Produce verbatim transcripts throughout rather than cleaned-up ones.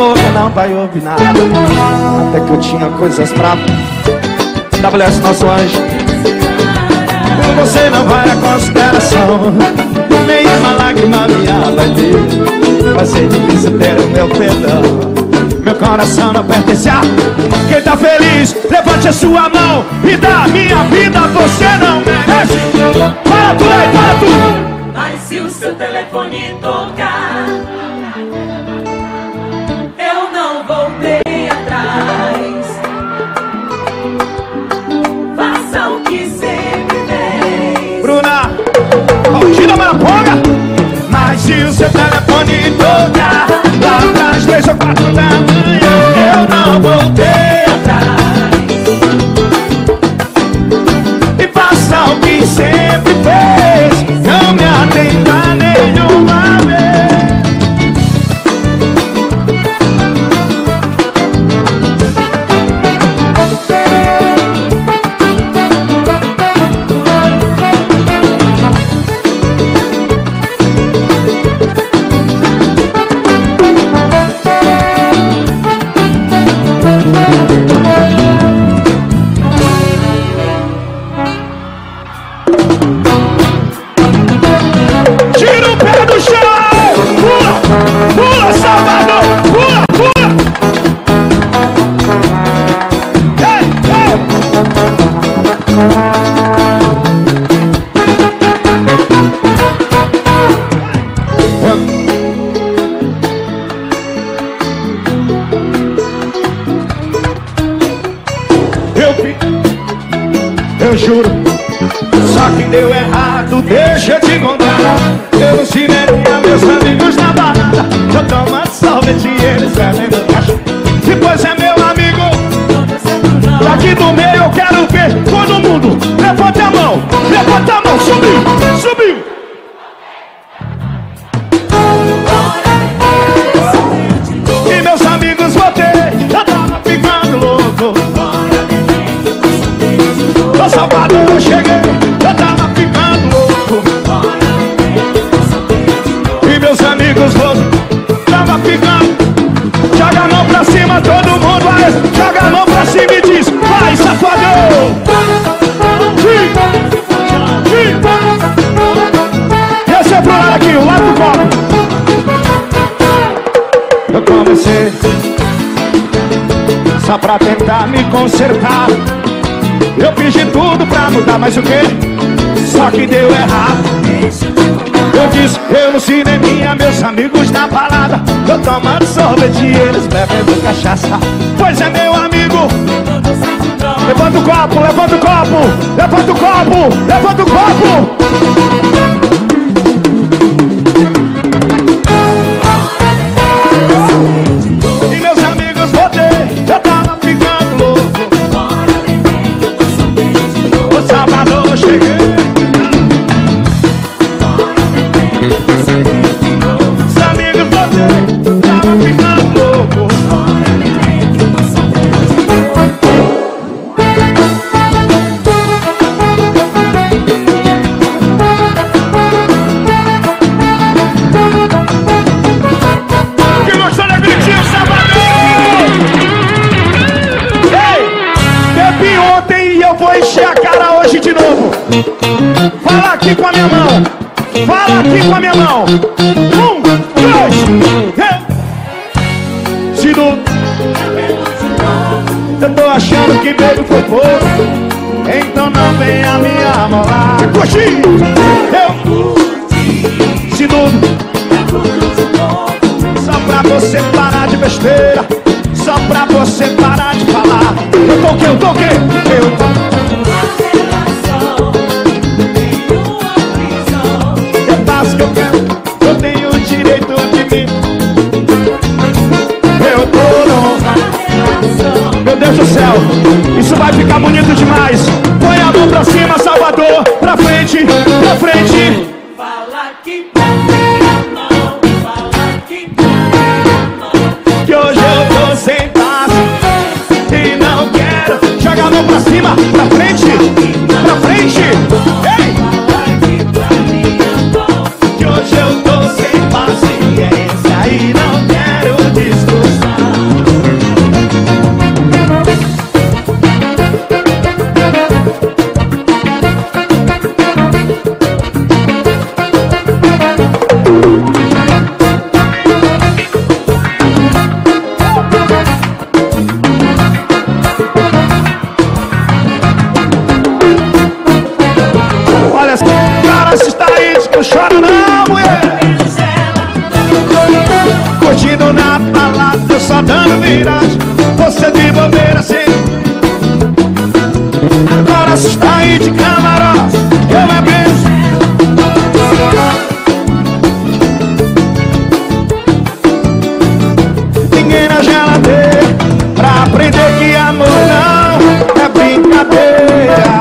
boca não vai ouvir nada. Até que eu tinha coisas pra W S, nosso anjo. Você não vai à consideração, nem uma lágrima minha vai ter. Vai ser difícil ter o meu perdão. Meu coração não pertence a quem tá feliz, levante a sua mão e dá a minha vida, você não merece. Para tu, aí, para tu. Mas se o seu telefone tocar, eu não voltei atrás. Faça o que sempre fez, Bruna, Altina Maraponga. Mas se o seu telefone tocar, lá atrás, três ou quatro da manhã, eu não voltei atrás. E faça o que sempre fez, não me atenda nenhuma só pra tentar me consertar. Eu fiz de tudo pra mudar, mas o que? Só que deu errado. Eu disse, eu no cineminha, meus amigos na balada, eu tomando sorvete e eles bebendo cachaça. Pois é, meu amigo, levanta o copo, levanta o copo, levanta o copo, levanta o copo. Fala aqui com a minha mão, fala aqui com a minha mão. Um, dois, três. Se não, eu tô achando que bebo foi pouco, então não venha me amolar. Coxi, eu, se não, só pra você parar de besteira, só pra você parar de falar. Eu toquei, eu toquei, eu toquei. Isso vai ficar bonito demais. Põe a mão pra cima, Salvador. Pra frente, pra frente. Fala que que hoje eu tô sem paz e não quero jogar no não choro não, mulher. Curtindo na balada, eu só dando viragem. Você de bobeira assim. Agora se está aí de camarote, eu me abenço. Ninguém na geladeira pra aprender que amor não é brincadeira.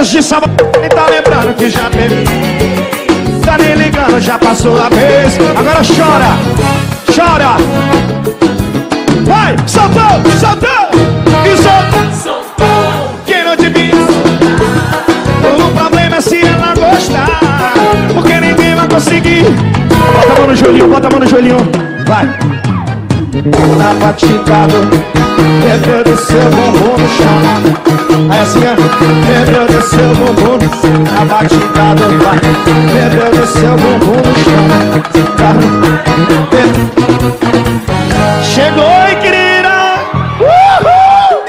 De Salvador, ele tá lembrando que já teve. Tá nem ligando, já passou a vez. Agora chora, chora. Vai, soltão, soltão. E soltão, quem não te diz. O problema é se ela gostar, porque ninguém vai conseguir. Bota a mão no joelhinho, bota a mão no joelhinho. Vai. Tá batidado. Quebra do seu bumbum no chão. Aí assim, quebra do seu bumbum no chão. A batidada vai. Quebra do seu bumbum no chão. Chegou e querida. Uhul!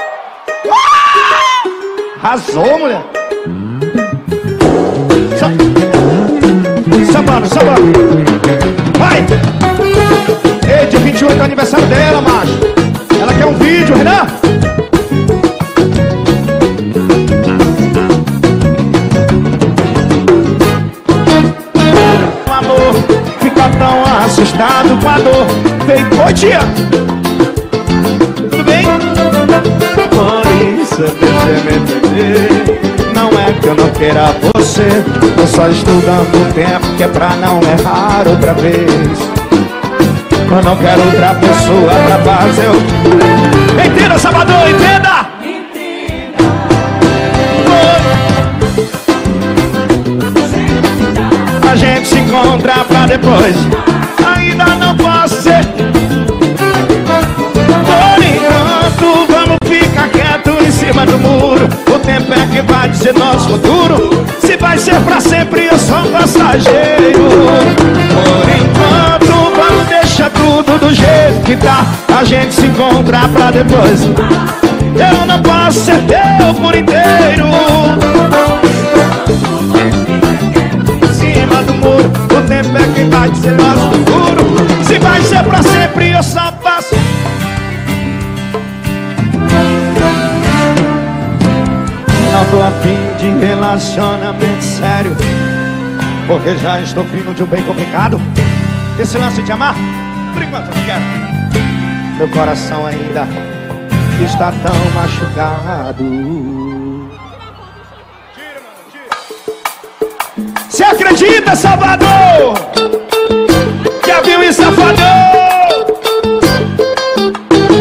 Uhul! Arrasou, mulher. Sambando, sambando. Vai. Ei, dia vinte e oito é aniversário dela, macho. Ela quer um vídeo, Renan? O amor fica tão assustado com a dor. Vem, oi tia! Tudo bem? Por isso eu te não é que eu não queira você. Tô só estudando o tempo que é pra não errar outra vez. Eu não quero outra pessoa pra fazer eu... Entenda, Salvador, entenda! Entenda. Oh. A gente se encontra pra depois. Ainda não posso ser. Por enquanto, vamos ficar quieto em cima do muro. O tempo é que vai dizer nosso futuro. Se vai ser pra sempre, eu sou um passageiro. Por enquanto, deixa tudo do jeito que tá. A gente se encontra pra depois. Eu não posso ser teu por inteiro. Em cima do muro, o tempo é que vai dizer nosso futuro. Se vai ser pra sempre, eu só passo. Não tô afim de relacionamento sério, porque já estou vindo de um bem complicado. Esse lance de amar, por enquanto eu não quero. Meu coração ainda está tão machucado. Você acredita, Salvador? Já viu isso, Safadão?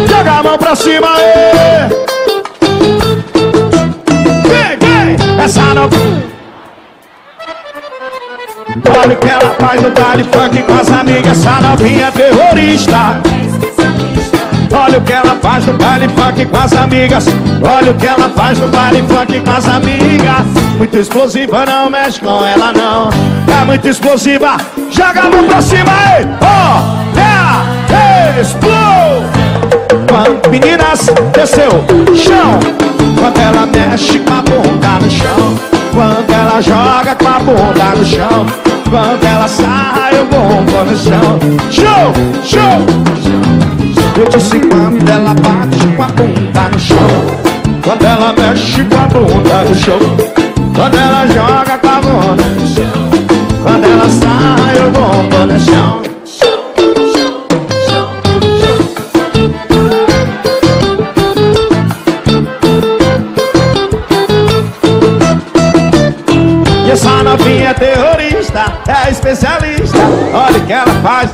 Joga a mão pra cima, ei! Vem, vem! Essa não... Olha o que ela faz no baile funk com as amigas, essa novinha é terrorista. Olha o que ela faz no baile funk com as amigas. Olha o que ela faz no baile funk com as amigas. Muito explosiva, não mexe com ela não. É muito explosiva, joga a mão pra cima aí. Oh, é, explode. Meninas, desceu, chão. Quando ela mexe com a bunda no chão. Quando ela joga com a bunda no chão. Quando ela sai, eu bombo no chão. Show, show. Eu disse quando ela bate com a bunda no chão. Quando ela mexe com a bunda no chão. Quando ela joga com a bunda no chão. Quando ela sai, eu bombo no chão. Essa novinha é terrorista, é especialista. Olha o que ela faz.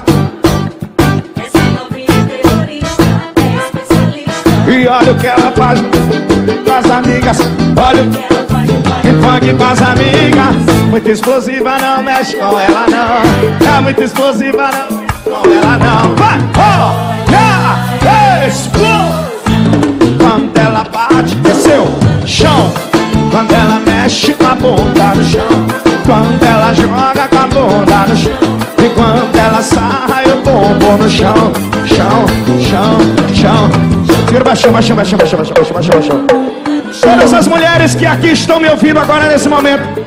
Essa novinha é terrorista, é especialista. E olha o que ela faz. pras amigas. Olha o que funk pras amigas. Muito explosiva, não mexe com ela não. É muito explosiva, não mexe com ela não. Vai, olha, explode. Quando ela bate, desceu, chão. Quando ela mexe com a bunda no chão. Quando ela joga com a bunda no chão. E quando ela sarra, eu bombo no chão. Chão, chão, chão. Segura baixão, baixão, baixão, baixão, baixão, baixão, baixão. Todas as mulheres que aqui estão me ouvindo agora nesse momento,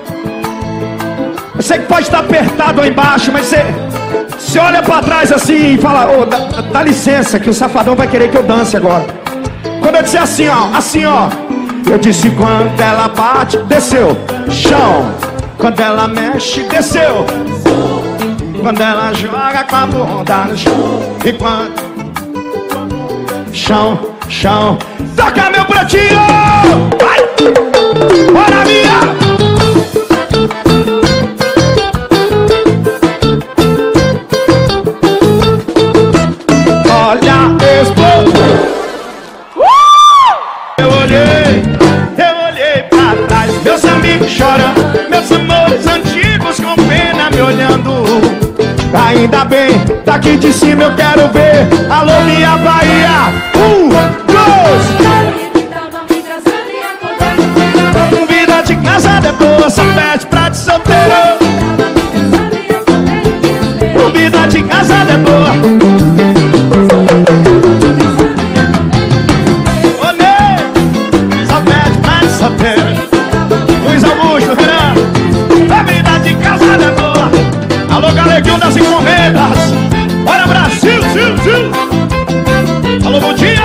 eu sei que pode estar apertado aí embaixo, mas você, você olha pra trás assim e fala, ô, oh, dá, dá licença que o safadão vai querer que eu dance agora. Quando eu disser assim, ó, assim, ó, eu disse quando ela bate, desceu, chão. Quando ela mexe, desceu. Quando ela joga com a bunda no chão. E quando... Chão, chão. Toca meu pratinho. Vai! Bora, minha! Olha, explodiu. Uh! Eu olhei, eu olhei pra trás. Meus amigos chorando, meus amores antigos com pena me olhando. Ainda bem, daqui de cima eu quero ver. Alô, minha Bahia. Um, dois. Vida de casa é boa, só pede pra de solteiro. Vida de casa é boa. Olê, só pede pra de solteiro. Luiz Augusto, verão. Vida de casa é boa. Alô, galeguinho das encomendas. Bora, Brasil, sil, sil. Alô, bom dia.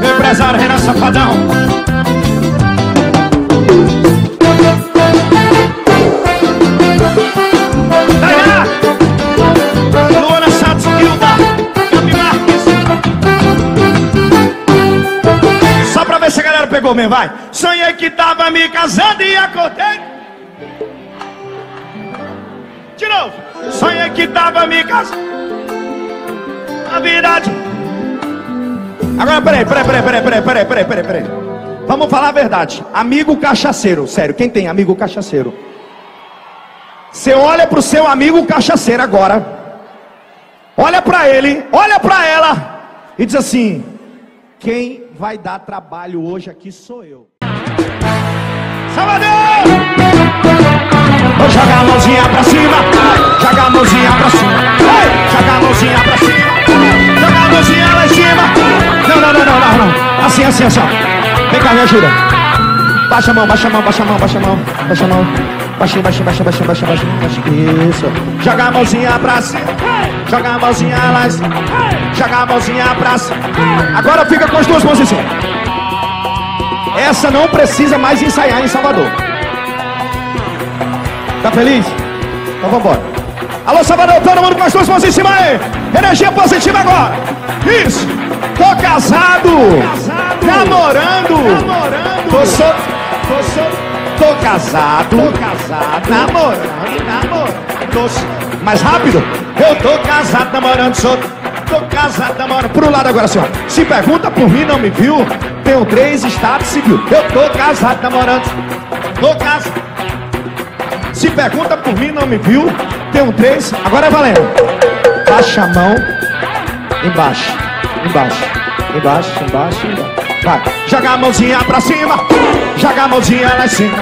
Meu empresário Renan Safadão. Daiá. Luana Santos, Hilda Gabi Marques. Só pra ver se a galera pegou mesmo, vai. Sonhei que tava me casando e acordei. De novo, sonhei que tava me casando. A verdade. Agora, peraí, peraí, peraí, peraí, peraí, peraí, peraí, peraí, peraí. Vamos falar a verdade. Amigo cachaceiro, sério, quem tem amigo cachaceiro? Você olha pro seu amigo cachaceiro agora. Olha pra ele, olha pra ela. E diz assim: quem vai dar trabalho hoje aqui sou eu. Salvador! Joga a mãozinha pra cima, vai. Joga a mãozinha pra cima, vai. Joga a mãozinha pra cima, vai. Joga a mãozinha lá em cima. Não, não, não, não, não, não. Assim, assim, assim, ó. Vem cá, me ajuda. Baixa a mão, baixa a mão, baixa a mão, baixa a mão. Baixa a mão. Baixinho, baixinho, baixinho, baixinho, baixinho, baixinho, baixinho. Isso. Joga a mãozinha pra cima. Joga a mãozinha lá em cima. Joga a mãozinha pra cima. Agora fica com as duas mãos em cima. Essa não precisa mais ensaiar em Salvador. Tá feliz? Então vambora. Alô, Salvador, todo mundo com as duas mãos em cima aí. Energia positiva agora. Isso. Tô casado. Tô casado. Namorando. Namorando. Tô so... Tô, so... Tô casado. Tô casado. Namorando. Namorando. Tô so... Mais rápido. Eu tô casado, namorando, sou... Tô casado, namorando. Pro lado agora, senhor. Se pergunta por mim, não me viu. Tenho três estados civil. Eu tô casado, namorando. Tô casado. Se pergunta por mim, não me viu. Tem um três, agora é valendo. Baixa a mão. Embaixo, embaixo, embaixo, embaixo, embaixo. Vai, joga a mãozinha pra cima. Joga a mãozinha lá em cima.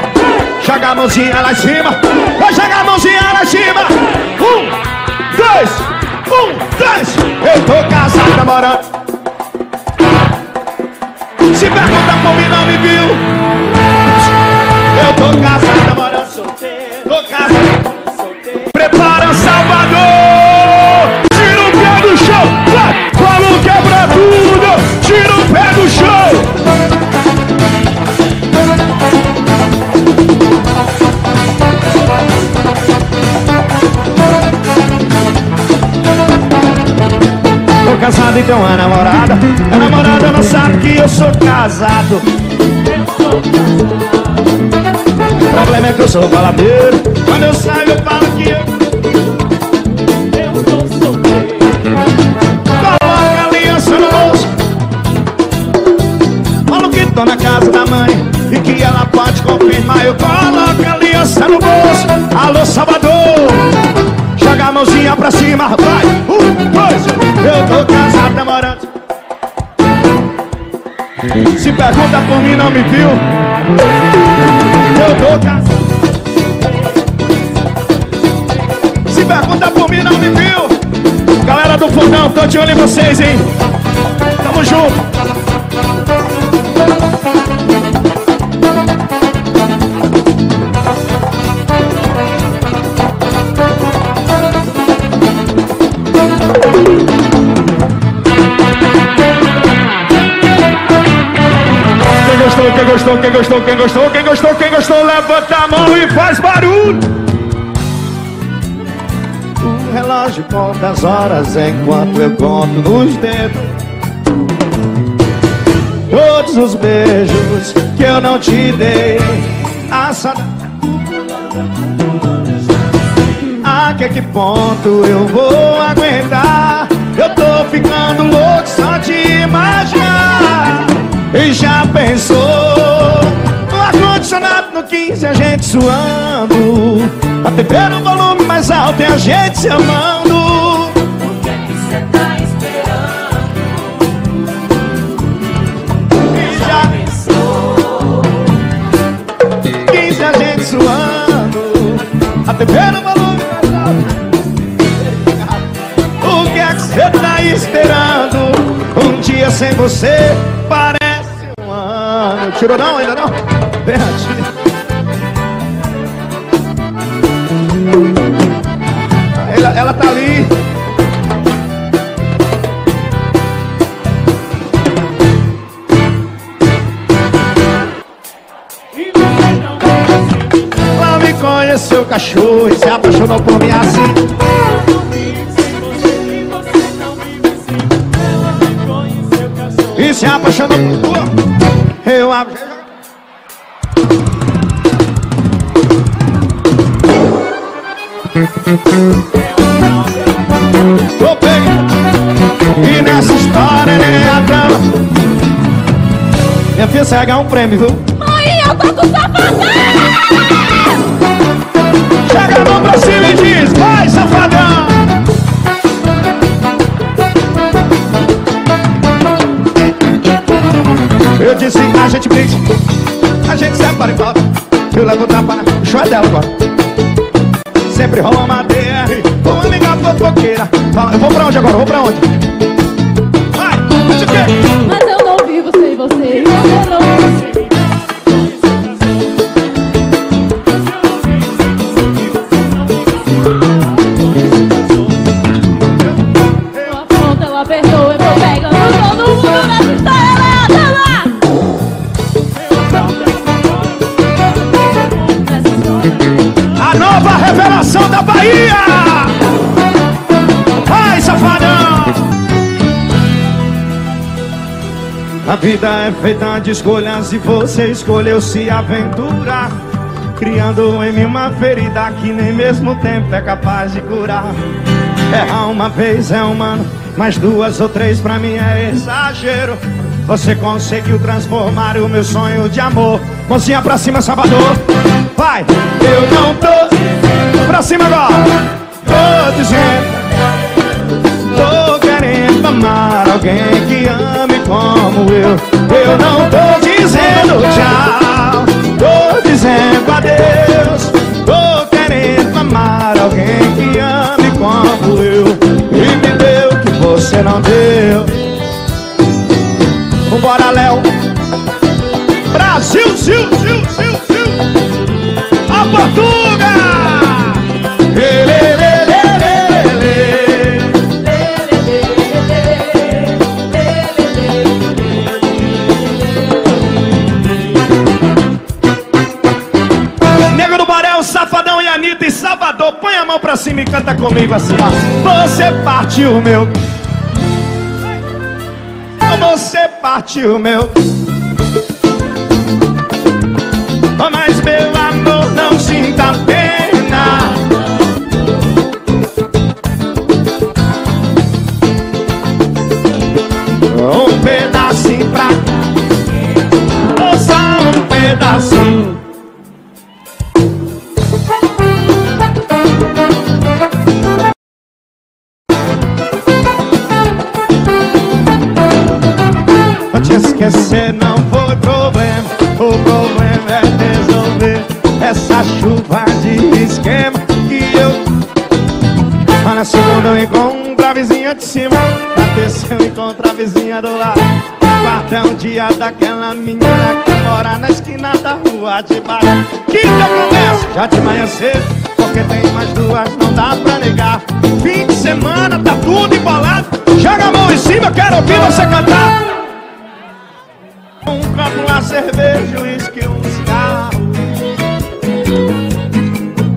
Joga a mãozinha lá em cima. Vai, joga a mãozinha lá em cima. Um, dois, um, dois. Eu tô casado, namorando. Se pergunta por mim, não me viu. Eu tô casado, namorando, solteiro. Tô casado. Prepara, Salvador. Tira o pé do chão. Vai. Falou que é pra tudo. Tira o pé do chão. Tô casado, então a namorada. A namorada não sabe que eu sou casado. Eu sou casado. O problema é que eu sou baladeiro. Quando eu saio, eu falo que eu Eu sou solteiro. Coloca a aliança no bolso. tô na casa da mãe e que ela pode confirmar. Eu coloco a aliança no bolso. Alô, Salvador, joga a mãozinha pra cima, vai. Um, dois, eu tô casado, namorando. Se pergunta por mim, não me viu. Eu tô casado. Se pergunta por mim, não me viu. Galera do fundão, tô de olho em vocês, hein. Tamo junto. Quem gostou, quem gostou, quem gostou, quem gostou, quem gostou, levanta a mão e faz barulho. O relógio conta as horas enquanto eu conto nos dedos todos os beijos que eu não te dei. A saudade. Até que ponto eu vou aguentar? Eu tô ficando louco só de imaginar. E já pensou no ar-condicionado no quinze, a gente suando, a T V no volume mais alto e a gente se amando. O que é que cê tá esperando? E já pensou no quinze, a gente suando, a T V no volume mais alto. O que é que cê tá esperando? Um dia sem você parece. Tirou não? Ainda não? Verdade. Ela, ela tá ali. Ela me conheceu, cachorro, e se apaixonou por mim assim. E se apaixonou por tu. Eu abro. Tô bem. E nessa história nem a drama. Minha filha, você vai ganhar um prêmio, viu? Mãe, eu tô com safadão. Chega a mão pra cima e diz: vai, safadão. Eu disse, a gente briga, a gente separa e volta. Eu levo tapa na show dela agora. Sempre rola uma D R, vou ligar pra fofoqueira. Fala, eu vou pra onde agora, eu vou pra onde? Vai, de quê? Mas eu não vivo sem você, eu não vivo. Ela aponta, ela perdoa, eu vou pegando todo mundo nessa história. Revelação da Bahia! Vai, safadão! A vida é feita de escolhas e você escolheu se aventurar, criando em mim uma ferida que nem mesmo tempo é capaz de curar. Errar uma vez é humano, mas duas ou três pra mim é exagero. Você conseguiu transformar o meu sonho de amor. Mãozinha pra cima, Salvador! Vai! Eu não tô... Pra cima agora! Tô dizendo... Tô querendo amar alguém que ame como eu. Eu não tô dizendo tchau, tô dizendo adeus. Tô querendo amar alguém que ame como eu. E me deu o que você não deu. Bora, Léo! Brasil, Sil, Sil, Sil, Sil! A Portuga! Lê, lê, lê, lê, lê, lê. Nego do Borel, Safadão e Anitta e Salvador, põe a mão pra cima e canta comigo assim. Você partiu, meu. Você partiu, meu. Mas meu amor, não sinta pena. Um pedacinho pra celular. Guardei um dia daquela menina que mora na esquina da rua de baixo. Que eu começo já de manhã cedo, porque tem mais duas, não dá pra negar. Fim de semana tá tudo embolado. Joga a mão em cima, eu quero ouvir você cantar. Um copo, uma cerveja, um uísque, um cigarro.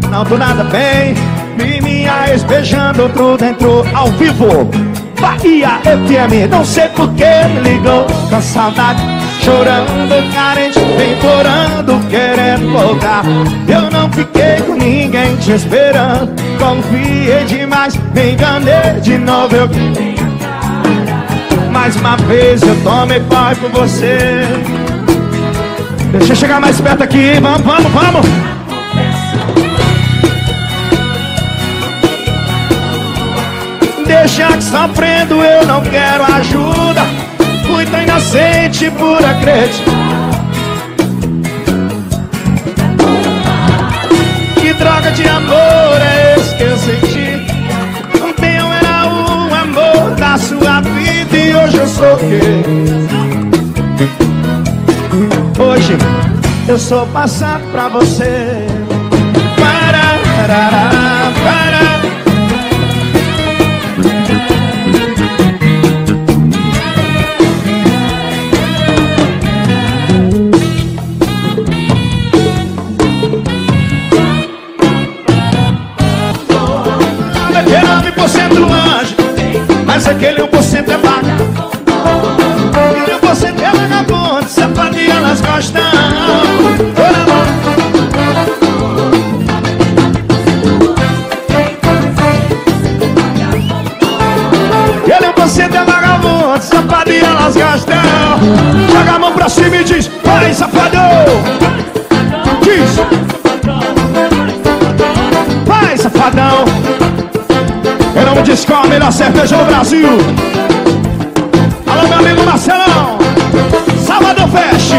Não tô nada bem, vi minha ex beijando outro dentro ao vivo. Bahia F M, não sei por que me ligou com saudade. Chorando, carente, implorando, querendo voltar. Eu não fiquei com ninguém te esperando. Confiei demais, me enganei de novo. Eu... Mais uma vez eu tomei paz por você. Deixa eu chegar mais perto aqui, vamos, vamos, vamos. Deixa que sofrendo eu não quero ajuda. Fui tão inocente por acreditar. Que droga de amor é esse que eu senti? O meu era o amor da sua vida e hoje eu sou o quê? Hoje eu sou passado pra você. Para, para, para. Mas aquele um por cento é vaga. Aquele um por cento é vagabundo, sapatinha nas costas. Aquele um por cento é vagabundo, sapatinha nas costas. Joga a mão pra cima e diz: vai, safadão! Diz: vai, safadão! Eu não me diz qual a melhor cerveja do Brasil. Alô, meu amigo Marcelão, Salvador Fest.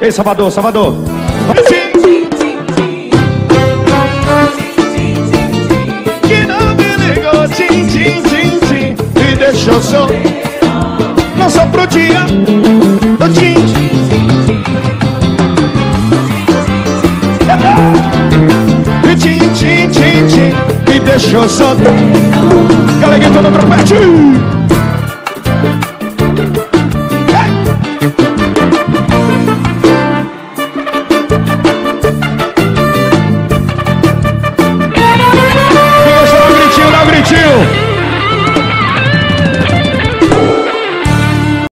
Ei, Salvador, Salvador. Que não me ligou, tchim, tchim, tchim, tchim. Me deixou só, não só pro dia do tchim, tchim. E tchim, tchim, tchim, tchim, me deixou solto. Galeguei todo trompete.